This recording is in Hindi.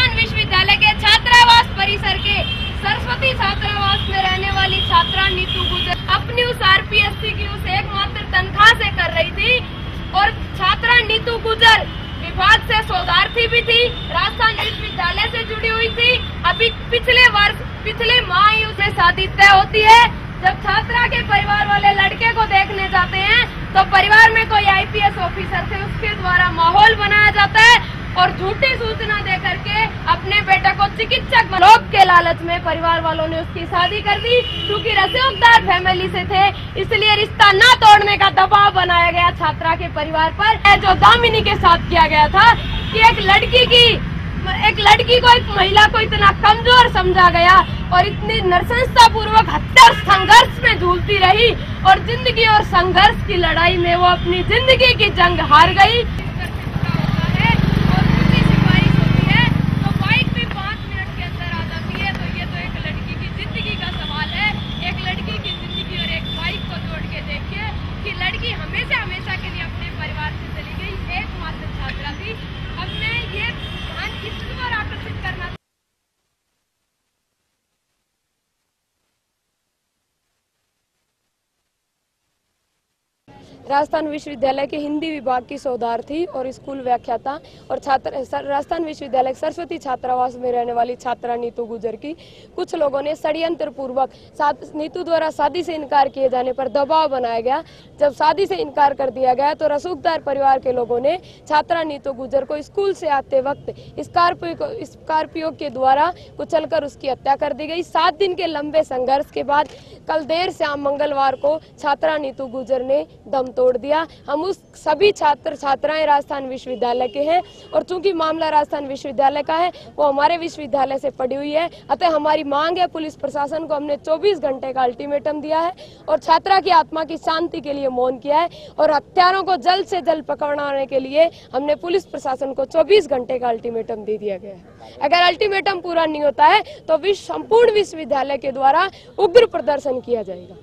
राजस्थान विश्वविद्यालय के छात्रावास परिसर के सरस्वती छात्रावास में रहने वाली छात्रा नीतू गुर्जर अपनी उस आरपीएससी की उस एकमात्र तनख्वाह से कर रही थी। और छात्रा नीतू गुर्जर विभाग से शोधार्थी भी थी, राजस्थान विश्वविद्यालय से जुड़ी हुई थी। अभी पिछले माह ही उसे शादी तय होती है। जब छात्रा के परिवार वाले लड़के को देखने जाते हैं तो परिवार में कोई आईपीएस ऑफिसर से उसके द्वारा माहौल बनाया जाता है और झूठी सूचना दे करके अपने बेटे को चिकित्सक बनोप के लालच में परिवार वालों ने उसकी शादी कर दी। क्योंकि रसूखदार फैमिली से थे इसलिए रिश्ता न तोड़ने का दबाव बनाया गया छात्रा के परिवार पर, जो दामिनी के साथ किया गया था कि एक लड़की को एक महिला को इतना कमजोर समझा गया और इतनी नरसंस्था पूर्वक हत्या संघर्ष में झूलती रही और जिंदगी और संघर्ष की लड़ाई में वो अपनी जिंदगी की जंग हार गई। राजस्थान विश्वविद्यालय के हिंदी विभाग की शोधार्थी और स्कूल व्याख्याता और राजस्थान विश्वविद्यालय सरस्वती छात्रावास में रहने वाली छात्रा नीतू गुर्जर की कुछ लोगों ने षड्यंत्र पूर्वक नीतू द्वारा शादी से इनकार किए जाने पर दबाव बनाया गया। जब शादी से इनकार कर दिया गया तो रसूखदार परिवार के लोगों ने छात्रा नीतू गुर्जर को स्कूल से आते वक्त स्कॉर्पियो के द्वारा कुचलकर उसकी हत्या कर दी गई। 7 दिन के लंबे संघर्ष के बाद कल देर शाम मंगलवार को छात्रा नीतू गुर्जर ने दम तोड़ दिया। हम उस सभी छात्र छात्राएं राजस्थान विश्वविद्यालय के हैं और चूंकि मामला राजस्थान विश्वविद्यालय का है वो हमारे विश्वविद्यालय से पड़ी हुई है, अतः हमारी मांग है पुलिस प्रशासन को हमने 24 घंटे का अल्टीमेटम दिया है और छात्रा की आत्मा की शांति के लिए मौन किया है और हत्यारों को जल्द से जल्द पकड़ने के लिए हमने पुलिस प्रशासन को 24 घंटे का अल्टीमेटम दे दिया गया है। अगर अल्टीमेटम पूरा नहीं होता है तो संपूर्ण विश्वविद्यालय के द्वारा उग्र प्रदर्शन किया जाएगा।